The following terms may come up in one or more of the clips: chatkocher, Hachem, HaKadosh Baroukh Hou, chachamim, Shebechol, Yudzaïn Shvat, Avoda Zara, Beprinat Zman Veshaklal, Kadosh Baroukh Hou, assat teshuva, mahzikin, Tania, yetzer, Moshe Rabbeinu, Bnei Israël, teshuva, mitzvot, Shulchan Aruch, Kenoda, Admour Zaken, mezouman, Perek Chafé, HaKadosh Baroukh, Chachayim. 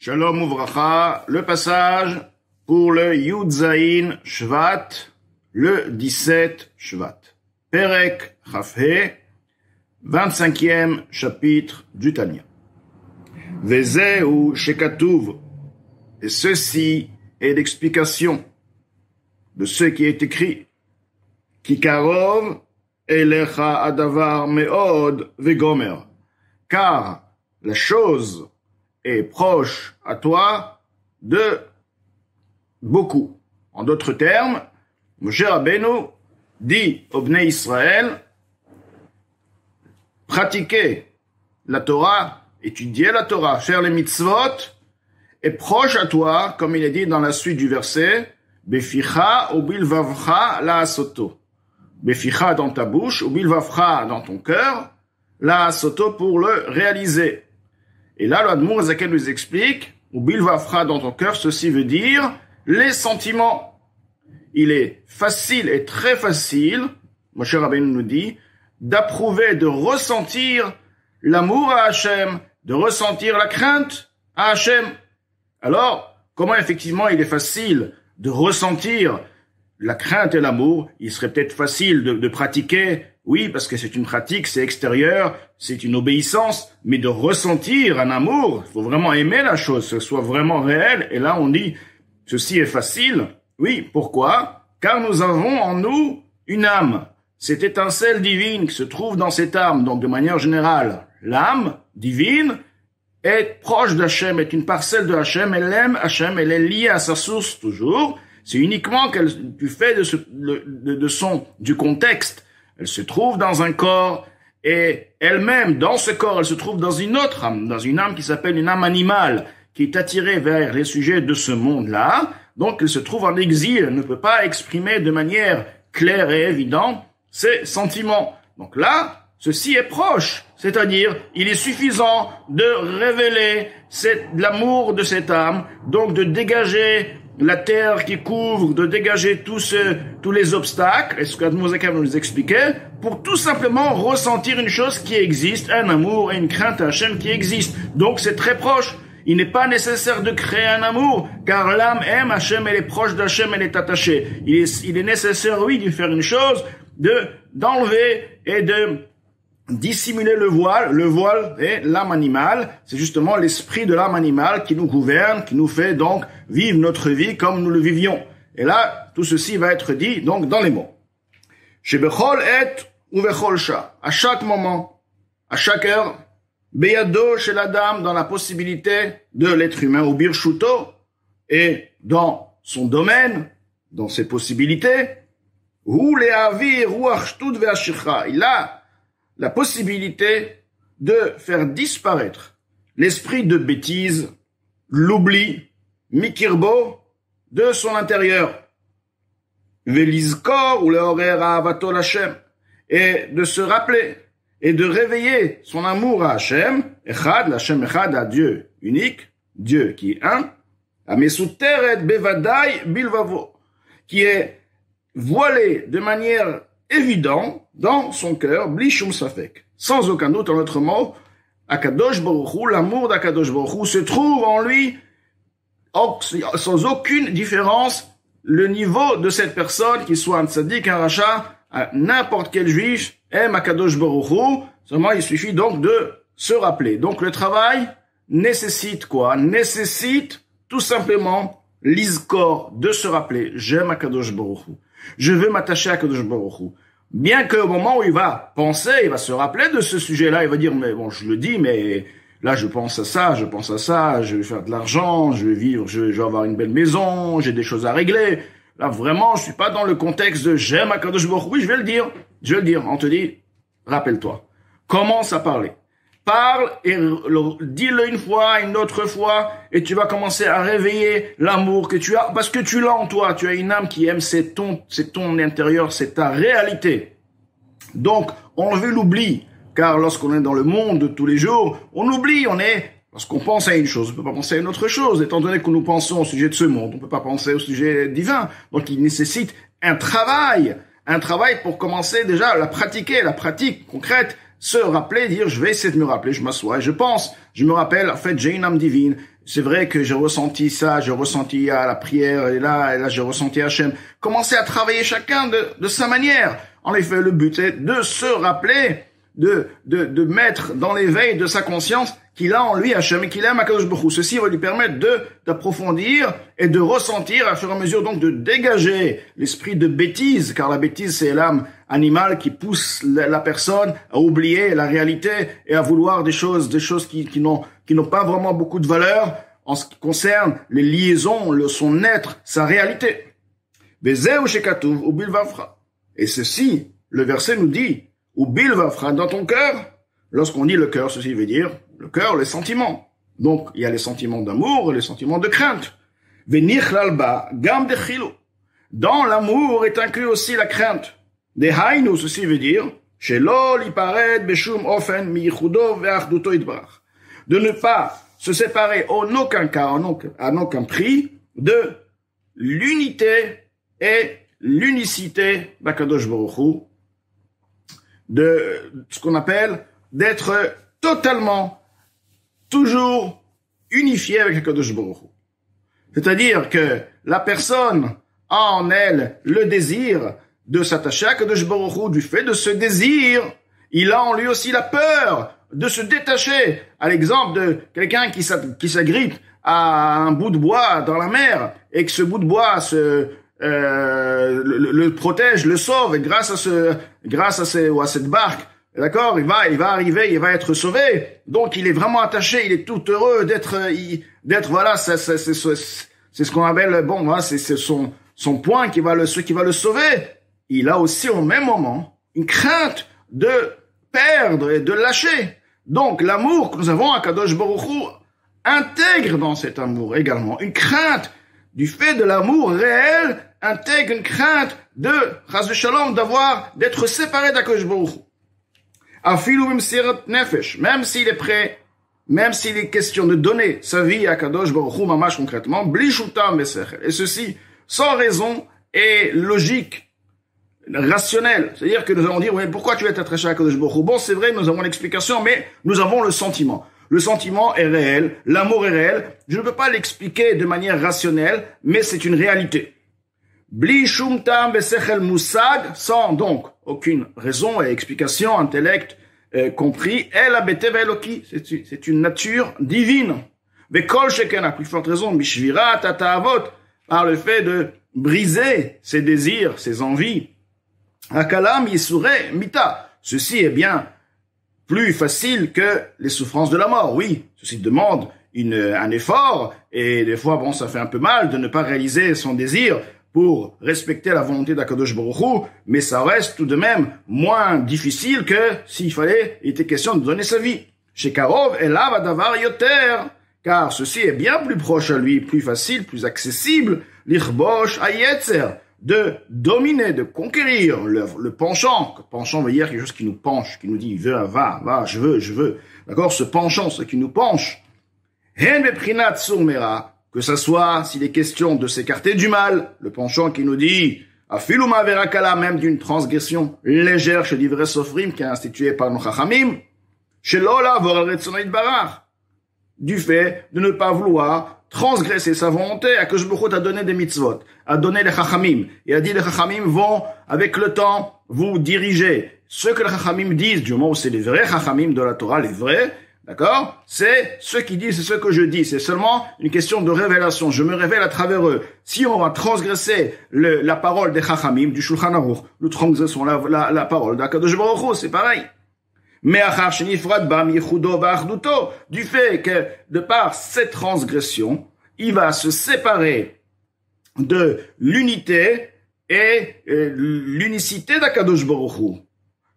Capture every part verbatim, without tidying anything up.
Shalom Ouvracha, le passage pour le Yudzaïn Shvat, le dix-sept Shvat. Perek Chafé, vingt-cinquième chapitre du Tania. Vezeu shekatuv, et ceci est l'explication de ce qui est écrit. Kikarov elecha hadavar meod vegomer, car la chose est proche à toi de beaucoup. En d'autres termes, Moshe Rabbeinu dit au Bnei Israël, pratiquer la Torah, étudier la Torah, faire les mitzvot, est proche à toi, comme il est dit dans la suite du verset, Beficha ou bilvavcha la asoto. Beficha dans ta bouche, ou bilvavcha dans ton cœur, la asoto pour le réaliser. Et là, le Admour Zaken nous explique, ou bilvafra dans ton cœur, ceci veut dire les sentiments. Il est facile et très facile, Moshe Rabbeinu nous dit, d'approuver, de ressentir l'amour à Hachem, de ressentir la crainte à Hachem. Alors, comment effectivement il est facile de ressentir la crainte et l'amour? Il serait peut-être facile de, de pratiquer. Oui, parce que c'est une pratique, c'est extérieur, c'est une obéissance, mais de ressentir un amour, il faut vraiment aimer la chose, que ce soit vraiment réel. Et là, on dit, ceci est facile. Oui, pourquoi? Car nous avons en nous une âme, cette étincelle divine qui se trouve dans cette âme. Donc, de manière générale, l'âme divine est proche d'Hachem, est une parcelle de Hachem, elle aime Hachem, elle est liée à sa source toujours. C'est uniquement qu'elle, du fait de, ce, de, de son, du contexte, elle se trouve dans un corps, et elle-même, dans ce corps, elle se trouve dans une autre âme, dans une âme qui s'appelle une âme animale, qui est attirée vers les sujets de ce monde-là. Donc, elle se trouve en exil, elle ne peut pas exprimer de manière claire et évidente ses sentiments. Donc là, ceci est proche, c'est-à-dire, il est suffisant de révéler l'amour de cette âme, donc de dégager la terre qui couvre, de dégager tout ce, tous les obstacles, et ce qu'Admour Zaken nous expliquait, pour tout simplement ressentir une chose qui existe, un amour et une crainte à Hachem qui existe. Donc c'est très proche. Il n'est pas nécessaire de créer un amour, car l'âme aime Hachem, elle est proche d'Hachem, elle est attachée. Il est, il est nécessaire, oui, de faire une chose, de, d'enlever et de dissimuler le voile. Le voile est l'âme animale, c'est justement l'esprit de l'âme animale qui nous gouverne, qui nous fait donc vivre notre vie comme nous le vivions. Et là, tout ceci va être dit donc dans les mots. Shebechol et uvechol sha, à chaque moment, à chaque heure, beyado chez la dame, dans la possibilité de l'être humain, ou birshuto, et dans son domaine, dans ses possibilités, ou lehavi ruach shtut ve'ashircha, il a la possibilité de faire disparaître l'esprit de bêtise, l'oubli, mikirbo, de son intérieur. Velizkor ou lehorer ha'avatol Hashem, et de se rappeler et de réveiller son amour à Hashem, echad, l'Hashem echad, à Dieu unique, Dieu qui est un, à mesuteret bevadai bilvavo, qui est voilé de manière évident dans son cœur, blishum safek, sans aucun doute. En d'autres mots, HaKadosh Baroukh Hou, l'amour d'HaKadosh Baroukh Hou se trouve en lui, sans aucune différence, le niveau de cette personne, qu'il soit un tzaddik, un racha, n'importe quel juif aime HaKadosh Baroukh Hou, seulement il suffit donc de se rappeler. Donc le travail nécessite quoi? Nécessite tout simplement l'izkor, de se rappeler, j'aime HaKadosh Baroukh Hou. Je veux m'attacher à Kadosh Baroukh Hou. Bien qu'au moment où il va penser, il va se rappeler de ce sujet-là, il va dire, mais bon, je le dis, mais là, je pense à ça, je pense à ça, je vais faire de l'argent, je vais vivre, je vais avoir une belle maison, j'ai des choses à régler. Là, vraiment, je suis pas dans le contexte de j'aime à Kadosh Baroukh Hou. Oui, je vais le dire. Je vais le dire. On te dit, rappelle-toi. Commence à parler. Parle et dis-le une fois, une autre fois, et tu vas commencer à réveiller l'amour que tu as, parce que tu l'as en toi, tu as une âme qui aime, c'est ton, c'est ton intérieur, c'est ta réalité. Donc, enlevez l'oubli, car lorsqu'on est dans le monde de tous les jours, on oublie, on est, lorsqu'on pense à une chose, on ne peut pas penser à une autre chose, étant donné que nous pensons au sujet de ce monde, on ne peut pas penser au sujet divin, donc il nécessite un travail, un travail pour commencer déjà à la pratiquer, la pratique concrète, se rappeler, dire je vais essayer de me rappeler, je m'assois, je pense, je me rappelle, en fait j'ai une âme divine, c'est vrai que j'ai ressenti ça, j'ai ressenti à la prière, et là, et là j'ai ressenti Hachem. Commencez à travailler chacun de, de sa manière. En effet, le but est de se rappeler, de, de, de mettre dans l'éveil de sa conscience qu'il a en lui Hachem et qu'il aime HaKadosh Baroukh Hou. Ceci va lui permettre d'approfondir et de ressentir, à fur et à mesure donc de dégager l'esprit de bêtise, car la bêtise c'est l'âme animale qui pousse la personne à oublier la réalité et à vouloir des choses, des choses qui, qui n'ont qui n'ont pas vraiment beaucoup de valeur en ce qui concerne les liaisons, le, son être, sa réalité. Et ceci, le verset nous dit, Ubil vafra dans ton cœur. Lorsqu'on dit le cœur, ceci veut dire le cœur, les sentiments. Donc, il y a les sentiments d'amour et les sentiments de crainte. Dans l'amour est inclus aussi la crainte. Des haïnu, ceci veut dire de ne pas se séparer en aucun cas, en aucun prix, de l'unité et l'unicité d'Akadosh Baroukh Hou, de ce qu'on appelle d'être totalement, toujours unifié avec HaKadosh Baroukh Hou. C'est-à-dire que la personne a en elle le désir de s'attacher à HaKadosh Baroukh Hou. Du fait de ce désir, il a en lui aussi la peur de se détacher. À l'exemple de quelqu'un qui s'agrippe à un bout de bois dans la mer et que ce bout de bois se... Euh, le, le protège, le sauve, et grâce à ce, grâce à ce, ou à cette barque, d'accord, il va, il va arriver, il va être sauvé. Donc, il est vraiment attaché, il est tout heureux d'être, d'être, voilà, c'est, c'est, c'est, c'est ce qu'on appelle, bon, voilà, c'est, c'est son, son point qui va le, ce qui va le sauver. Il a aussi au même moment une crainte de perdre et de lâcher. Donc, l'amour que nous avons à Kadosh Baroukh Hou intègre dans cet amour également une crainte du fait de l'amour réel, intègre une crainte de Chas v'Shalom, d'avoir, d'être séparé d'Akadosh Baroukh Hou. Afilu b'msirat nefesh, même s'il est prêt, même s'il est question de donner sa vie à Akadosh Baroukh Hou, mamash concrètement, bli shuta mesechel, et ceci sans raison et logique, rationnelle. C'est-à-dire que nous allons dire, oui, pourquoi tu vas t'attacher à Akadosh Baroukh Hou? Bon, c'est vrai, nous avons l'explication, mais nous avons le sentiment. Le sentiment est réel, l'amour est réel. Je ne peux pas l'expliquer de manière rationnelle, mais c'est une réalité. Bli shum tam besechel musag, sans donc aucune raison et explication, intellect euh, compris. El abete veloki, c'est une nature divine. Vekol sheken, à plus forte raison, mishvira tataavot, par le fait de briser ses désirs, ses envies. Akalam yisure mita, ceci est bien plus facile que les souffrances de la mort. Oui, ceci demande une, un effort, et des fois, bon, ça fait un peu mal de ne pas réaliser son désir pour respecter la volonté d'Akadosh Baroukh Hou, mais ça reste tout de même moins difficile que s'il fallait, il était question de donner sa vie. Chez Karov, elle a hadavar yoter, car ceci est bien plus proche à lui, plus facile, plus accessible, l'irbosh à yetzer, de dominer, de conquérir le, le penchant. Penchant veut dire quelque chose qui nous penche, qui nous dit « va, va, va, je veux, je veux ». D'accord? Ce penchant, ce qui nous penche. « Hen beprinat surmera », que ce soit s'il est question de s'écarter du mal, le penchant qui nous dit « afiluma verakala », même d'une transgression légère chez l'ivre sofrim, qui est instituée par nos chachamim, « shelola voralretsonaït barach », du fait de ne pas vouloir transgresser sa volonté. HaKadosh Baroukh Hou a donné des mitzvot, a donné les chachamim, et a dit les chachamim vont, avec le temps, vous diriger. Ce que les chachamim disent, du moment où c'est les vrais chachamim de la Torah, les vrais, d'accord, c'est ce qu'ils disent, c'est ce que je dis, c'est seulement une question de révélation, je me révèle à travers eux. Si on va transgresser le, la parole des chachamim, du Shulchan Aruch, nous transgressons la, la, la parole d'HaKadosh Baroukh Hou, c'est pareil. Mais du fait que, de par cette transgression, il va se séparer de l'unité et euh, l'unicité d'Akadosh Baroukh Hou.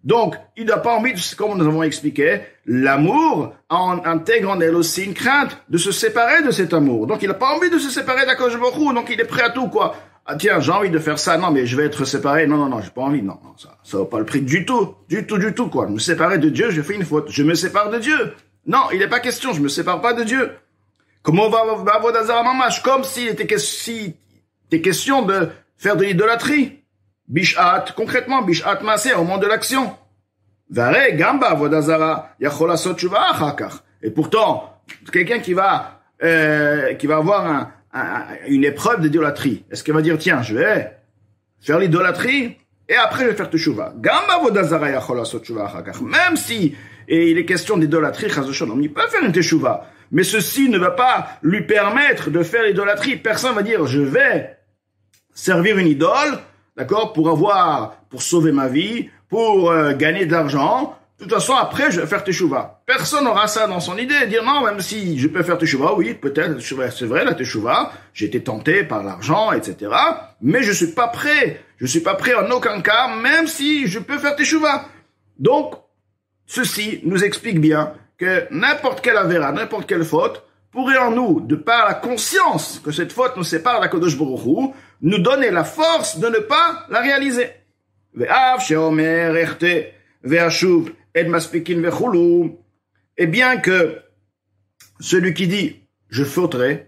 Donc, il n'a pas envie, comme nous avons expliqué, l'amour en intègre en elle aussi une crainte de se séparer de cet amour. Donc, il n'a pas envie de se séparer d'Akadosh Baroukh Hou, donc il est prêt à tout, quoi. Ah, tiens, j'ai envie de faire ça, non, mais je vais être séparé, non, non, non, j'ai pas envie, non, non, ça, ça vaut pas le prix du tout, du tout, du tout, quoi. Me séparer de Dieu, j'ai fait une faute, je me sépare de Dieu. Non, il n'est pas question, je me sépare pas de Dieu. Comme on va, Avoda Zara mamash, comme s'il était question de faire de l'idolâtrie. Bishat, concrètement, bishat maaseh, au moment de l'action. Vareh gamba avoda zara yachol asot teshuva achar kach. Et pourtant, quelqu'un qui va euh, qui va avoir un, un, une épreuve d'idolâtrie, est-ce qu'il va dire tiens, je vais faire l'idolâtrie et après je vais faire teshuva. Gamba avoda zara yachol asot teshuva achar kach. Même si et il est question d'idolâtrie, chas v'shalom, il peut faire une teshuva, mais ceci ne va pas lui permettre de faire l'idolâtrie. Personne va dire je vais servir une idole, d'accord, pour avoir, pour sauver ma vie, pour euh, gagner de l'argent. De toute façon, après, je vais faire teshuva. Personne n'aura ça dans son idée, dire non, même si je peux faire teshuva, oui, peut-être, c'est vrai, la teshuva, j'ai été tenté par l'argent, et cetera. Mais je suis pas prêt, je suis pas prêt en aucun cas, même si je peux faire teshuva. Donc, ceci nous explique bien que n'importe quelle avéra, n'importe quelle faute, pourrait en nous, de par la conscience que cette faute nous sépare d'HaKadosh Baroukh Hou, nous donner la force de ne pas la réaliser. Et bien que celui qui dit « je fauterai »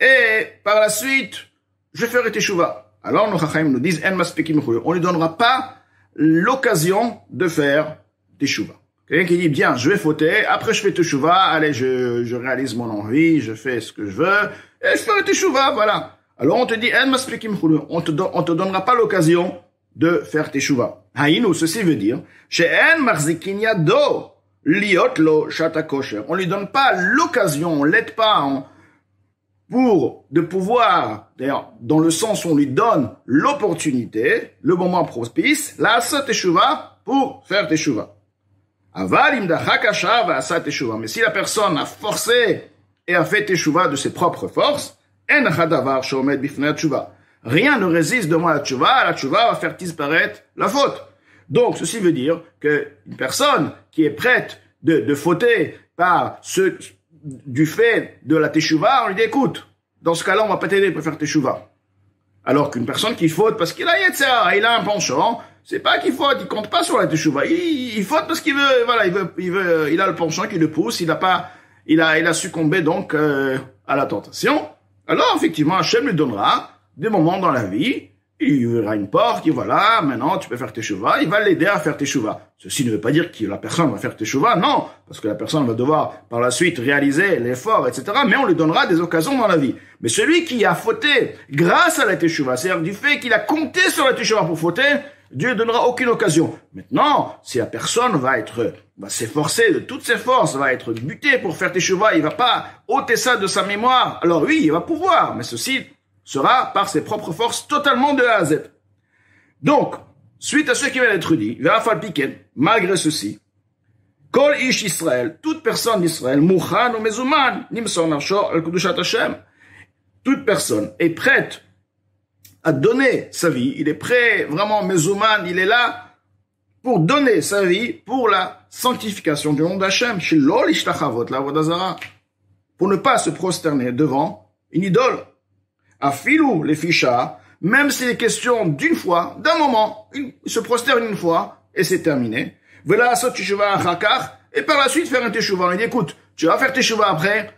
et par la suite « je ferai teshuva », alors nos Chachayim nous disent « on ne lui donnera pas l'occasion de faire teshuva ». Quelqu'un qui dit, bien, je vais fauter, après je fais teshuva, allez, je, je réalise mon envie, je fais ce que je veux, et je ferai teshuva, voilà. Alors on te dit, en masplikim khulu, on te, don, on te donnera pas l'occasion de faire teshuva. Haïnou, ceci veut dire, chez en mahzikin yado, liot lo chatkocher. On lui donne pas l'occasion, on l'aide pas, on, pour, de pouvoir, d'ailleurs, dans le sens où on lui donne l'opportunité, le moment propice, la assat teshuva, pour faire teshuva. Mais si la personne a forcé et a fait teshuva de ses propres forces, rien ne résiste devant la teshuva, la teshuva va faire disparaître la faute. Donc, ceci veut dire qu'une personne qui est prête de, de fauter par ce, du fait de la teshuva, on lui dit, écoute, dans ce cas-là, on va pas t'aider pour faire teshuva. Alors qu'une personne qui faute parce qu'il a yetzer, il a un penchant, c'est pas qu'il faute, il compte pas sur la teshuva. Il, il faute parce qu'il veut, voilà, il veut, il veut, il a le penchant qui le pousse, il a pas, il a, il a succombé donc euh, à la tentation. Alors effectivement, Hachem lui donnera des moments dans la vie, il lui ouvrira une porte, il voilà, maintenant tu peux faire teshuva, il va l'aider à faire teshuva. Ceci ne veut pas dire que la personne va faire teshuva, non, parce que la personne va devoir par la suite réaliser l'effort, et cetera. Mais on lui donnera des occasions dans la vie. Mais celui qui a fauté grâce à la teshuva, c'est-à-dire du fait qu'il a compté sur la teshuva pour fauter, Dieu ne donnera aucune occasion. Maintenant, si la personne va être, va s'efforcer de toutes ses forces, va être butée pour faire teshuva, il va pas ôter ça de sa mémoire. Alors oui, il va pouvoir, mais ceci sera par ses propres forces totalement de A à Z. Donc, suite à ce qui vient d'être dit, il va falloir piquer, malgré ceci, Kol ish Israël, toute personne d'Israël, mouchan ou mezouman, nimson arshor al kudushat Hashem, toute personne est prête à donner sa vie, il est prêt, vraiment, mezouman, il est là pour donner sa vie pour la sanctification du nom d'Hachem, pour ne pas se prosterner devant une idole. Afilou les fichas, même s'il est question d'une fois, d'un moment, il se prosterne une fois et c'est terminé. Et par la suite faire un teshuva. Il dit écoute, tu vas faire teshuva après.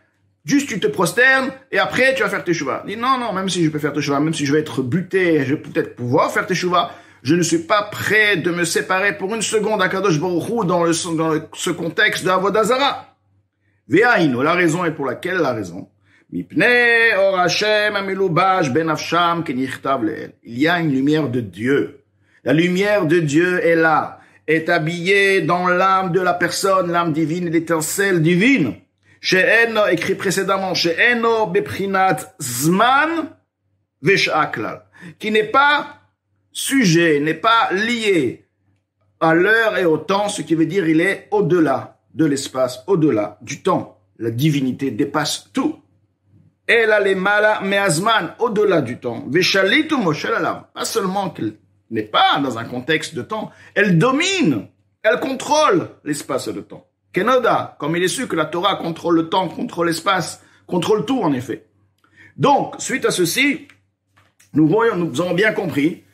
Juste, tu te prosternes, et après, tu vas faire teshuva. Il dit, non, non, même si je peux faire teshuva, même si je vais être buté, je vais peut-être pouvoir faire teshuva, je ne suis pas prêt de me séparer pour une seconde à Kadosh Baroukh Hou dans, le, dans le, ce contexte de Avoda Zara. Ve'aino, la raison est pour laquelle la raison. Mipnei or Hashem amelubash benafsham kenichtav leel. Il y a une lumière de Dieu. La lumière de Dieu est là, est habillée dans l'âme de la personne, l'âme divine, l'étincelle divine. Chez Eno, écrit précédemment, chez Eno, Beprinat Zman Veshaklal, qui n'est pas sujet, n'est pas lié à l'heure et au temps, ce qui veut dire il est au-delà de l'espace, au-delà du temps. La divinité dépasse tout. Elle a les malas, mais Azman, au-delà du temps. Veshalitu Moshe alav. Pas seulement qu'elle n'est pas dans un contexte de temps, elle domine, elle contrôle l'espace et le temps. Kenoda, comme il est su que la Torah contrôle le temps, contrôle l'espace, contrôle tout en effet. Donc, suite à ceci, nous voyons, nous avons bien compris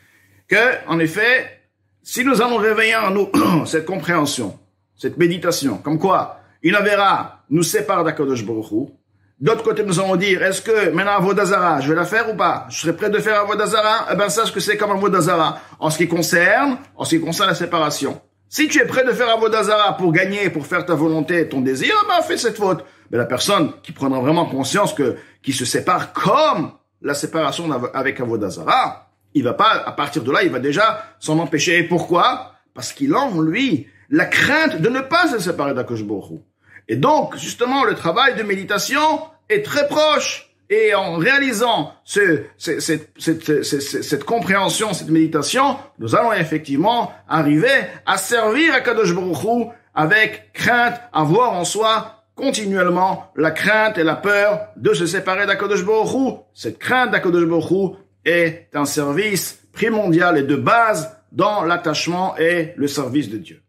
que, en effet, si nous allons réveiller en nous cette compréhension, cette méditation, comme quoi, une avéra nous sépare d'HaKadosh Baroukh Hou. D'autre côté, nous allons dire, est-ce que maintenant Avoda Zara, je vais la faire ou pas? Je serai prêt de faire Avoda Zara? Eh ben, sache que c'est comme Avoda Zara en ce qui concerne, en ce qui concerne la séparation. Si tu es prêt de faire Avoda Zara pour gagner, pour faire ta volonté et ton désir, bah fais cette faute. Mais la personne qui prendra vraiment conscience que qui se sépare comme la séparation avec Avoda Zara, il va pas, à partir de là, il va déjà s'en empêcher. Et pourquoi? Parce qu'il a en lui la crainte de ne pas se séparer d'Hakadosh Baroukh Hou. Et donc, justement, le travail de méditation est très proche. Et en réalisant ce, cette, cette, cette, cette, cette compréhension, cette méditation, nous allons effectivement arriver à servir HaKadosh Baroukh Hou avec crainte, avoir en soi continuellement la crainte et la peur de se séparer d'HaKadosh Baroukh Hou. Cette crainte d'HaKadosh Baroukh Hou est un service primordial et de base dans l'attachement et le service de Dieu.